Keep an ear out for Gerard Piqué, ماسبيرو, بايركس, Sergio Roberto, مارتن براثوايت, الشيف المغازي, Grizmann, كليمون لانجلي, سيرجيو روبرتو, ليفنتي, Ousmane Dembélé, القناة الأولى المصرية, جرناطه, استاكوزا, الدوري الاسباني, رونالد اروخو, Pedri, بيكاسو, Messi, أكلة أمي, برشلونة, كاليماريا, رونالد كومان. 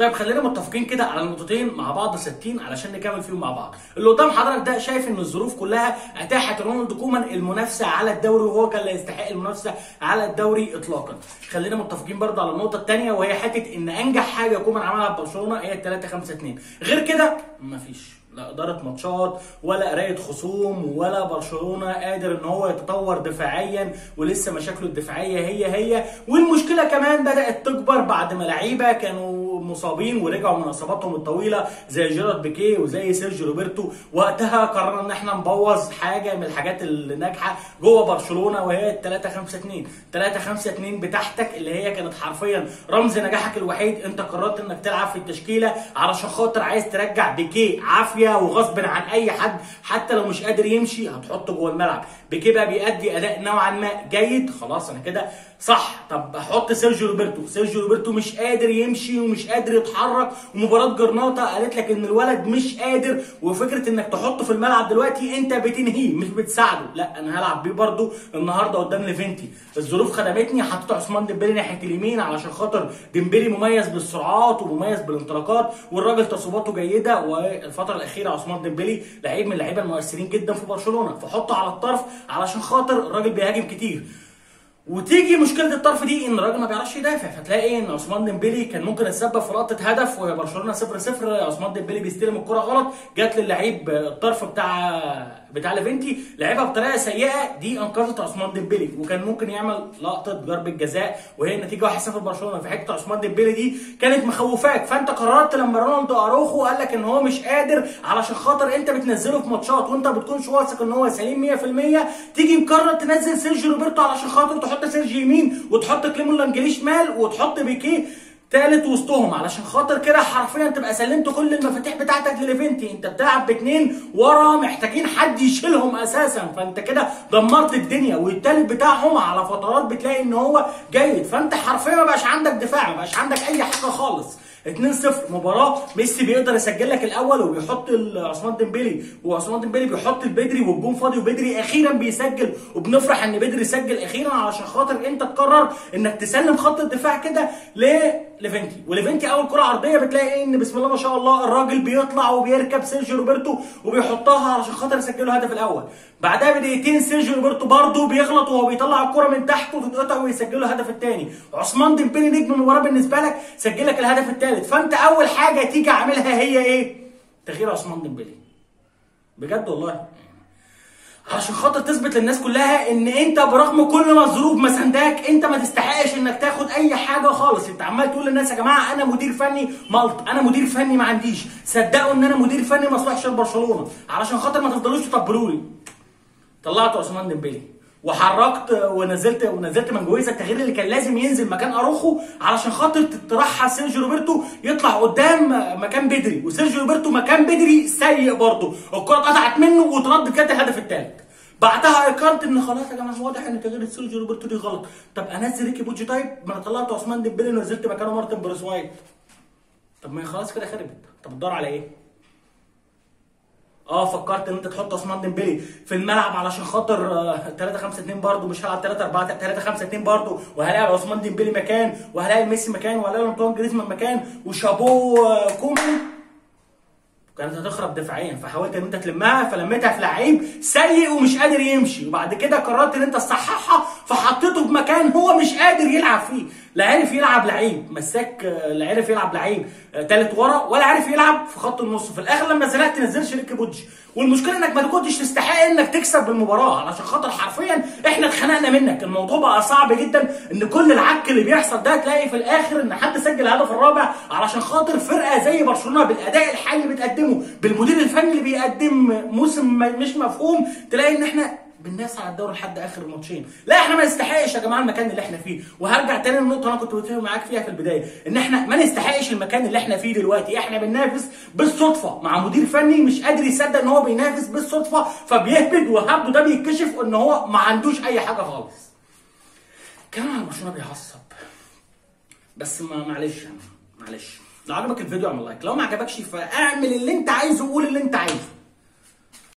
طيب خلينا متفقين كده على النقطتين مع بعض ثابتين علشان نكمل فيهم مع بعض. اللي قدام حضرتك ده شايف ان الظروف كلها اتاحت لرونالد كومان المنافسه على الدوري، وهو كان لا يستحق المنافسه على الدوري اطلاقا. خلينا متفقين برضه على النقطه الثانيه، وهي حته ان انجح حاجه كومان عملها في برشلونه هي 3-5-2، غير كده مفيش لا اداره ماتشات ولا قرايه خصوم ولا برشلونه قادر ان هو يتطور دفاعيا، ولسه مشاكله الدفاعيه هي، والمشكله كمان بدات تكبر بعد ما لعيبه كانوا مصابين ورجعوا من اصاباتهم الطويله زي جيرارد بيكيه وزي سيرجيو روبرتو. وقتها قررنا ان احنا نبوظ حاجه من الحاجات اللي ناجحه جوه برشلونه، وهي 3-5-2، 3-5-2 بتاعتك اللي هي كانت حرفيا رمز نجاحك الوحيد. انت قررت انك تلعب في التشكيله علشان خاطر عايز ترجع بيكيه عافيه وغصب عن اي حد، حتى لو مش قادر يمشي هتحطه جوه الملعب. بيكيه بقى بيأدي اداء نوعا ما جيد، خلاص انا كده صح. طب احط سيرجيو روبرتو، سيرجيو روبرتو مش قادر يمشي ومش قادر يتحرك، ومباراه جرناطه قالت لك ان الولد مش قادر، وفكره انك تحطه في الملعب دلوقتي انت بتنهيه مش بتساعده. لا انا هلعب بيه برده النهارده قدام ليفنتي، الظروف خدمتني، حطيت عثمان ديمبلي ناحيه اليمين علشان خاطر ديمبلي مميز بالسرعات ومميز بالانطلاقات، والراجل تصويباته جيده، والفتره الاخيره عثمان ديمبلي لعيب من اللعيبه المؤثرين جدا في برشلونه، فحطه على الطرف علشان خاطر الراجل بيهاجم كتير. وتيجي مشكله الطرف دي ان الراجل ما بيعرفش يدافع، فتلاقي ان عثمان ديمبلي كان ممكن يتسبب في لقطه هدف وهي برشلونه 0-0، عثمان ديمبلي بيستلم الكره غلط، جت للعيب الطرف بتاع ليفنتي لعبها بطريقه سيئه، دي انقذت عثمان ديمبلي وكان ممكن يعمل لقطه ضربه جزاء وهي النتيجه 1-0 برشلونه. في حته عثمان ديمبلي دي كانت مخوفاك، فانت قررت لما رونالد اروخو قال لك ان هو مش قادر علشان خاطر انت بتنزله في ماتشات وانت ما بتكونش واثق ان هو سليم 100%، تيجي مقرر تنزل سيرجيو روبرتو علشان خاطر تحط سيرجيو يمين وتحط كليمون لانجلي شمال وتحط بيكيه تالت وسطهم علشان خاطر كده حرفيا تبقى سلمت كل المفاتيح بتاعتك لليفنتي. انت بتلعب باتنين ورا محتاجين حد يشيلهم اساسا، فانت كده دمرت الدنيا، والتالت بتاعهم على فترات بتلاقي ان هو جيد، فانت حرفيا ما بقاش عندك دفاع، ما بقاش عندك اي حاجه خالص. 2-0 مباراه ميسي بيقدر يسجل لك الاول وبيحط عثمان ديمبلي، وعثمان ديمبلي بيحط لبدري والجون فاضي، وبدري اخيرا بيسجل، وبنفرح ان بدري سجل اخيرا علشان خاطر انت تقرر انك تسلم خط الدفاع كده ليفنتي. وليفنتي اول كره عرضيه بتلاقي ان بسم الله ما شاء الله الراجل بيطلع وبيركب سيرجيو روبرتو وبيحطها علشان خاطر يسجلوا الهدف الاول. بعدها بدقيقتين سيرجيو روبرتو برضه بيغلط وهو بيطلع الكره من تحت وتتقطع ويسجلوا الهدف الثاني. عثمان ديمبلي نجم المباراه بالنسبه لك سجلك الهدف الثالث، فانت اول حاجه تيجي عاملها هي ايه؟ تغيير عثمان ديمبلي. بجد والله عشان خاطر تثبت للناس كلها ان انت برغم كل ما الظروف ما سنداك انت ما تستحقش انك تاخد اي حاجه خالص. انت عمال تقول للناس يا جماعه انا مدير فني ملط، انا مدير فني ما عنديش، صدقوا ان انا مدير فني ما اصلحش لبرشلونه، علشان خاطر ما تفضلوش تطبلوا لي. طلعت عثمان ديمبلي وحركت ونزلت منجويزة التغيير اللي كان لازم ينزل مكان اروخو علشان خاطر تطرحها سيرجيو روبرتو يطلع قدام مكان بدري، وسيرجيو روبرتو مكان بدري سيء برضه، الكره اتقطعت منه وترد كانت الهدف الثالث. بعدها ايقنت ان خلاص يا جماعه واضح ان تغيير سيرجيو روبرتو دي غلط، طب انزل ريقي بوج تايب، ما انا طلعت عثمان ديمبلي ونزلت مكانه مارتن براثوايت. طب ما هي خلاص كده خربت، طب بتدور على ايه؟ فكرت ان انت تحط عثمان ديمبلي في الملعب علشان خاطر 3-5-2 برضه، مش هلعب 3-4-3-5-2 برضه، وهلاقي عثمان ديمبلي مكان، وهلاقي ميسي مكان، وهلاقي انطوان جريزمان مكان، وشابو كومان كانت هتخرب دفاعيا. فحاولت ان انت تلمها، فلمتها في لعيب سيء ومش قادر يمشي، وبعد كده قررت ان انت تصححها فحطيته في مكان هو مش قادر يلعب فيه، لا عارف يلعب لعيب مساك، لا عارف يلعب لعيب تالت ورا، ولا عارف يلعب في خط النص. في الاخر لما زنقت نزلش ريقي بوج، والمشكله انك ما كنتش تستحق انك تكسب بالمباراه علشان خاطر حرفيا احنا اتخنقنا منك. الموضوع بقى صعب جدا ان كل العك اللي بيحصل ده تلاقي في الاخر ان حد سجل الهدف الرابع علشان خاطر فرقه زي برشلونه بالاداء الحالي اللي بتقدمه، بالمدير الفني اللي بيقدم موسم مش مفهوم، تلاقي ان احنا بالناس على الدوري لحد اخر ماتشين. لا احنا ما نستحقش يا جماعه المكان اللي احنا فيه، وهرجع تاني للنقطه انا كنت بتفق معاك فيها في البدايه، ان احنا ما نستحقش المكان اللي احنا فيه دلوقتي. احنا بننافس بالصدفه مع مدير فني مش قادر يصدق ان هو بينافس بالصدفه، فبيهبد وهبده ده بيتكشف ان هو ما عندوش اي حاجه خالص. كمان برشلونه بيعصب بس معلش لو عجبك الفيديو اعمل لايك، لو ما عجبكش فاعمل اللي انت عايزه وقول اللي انت عايزه.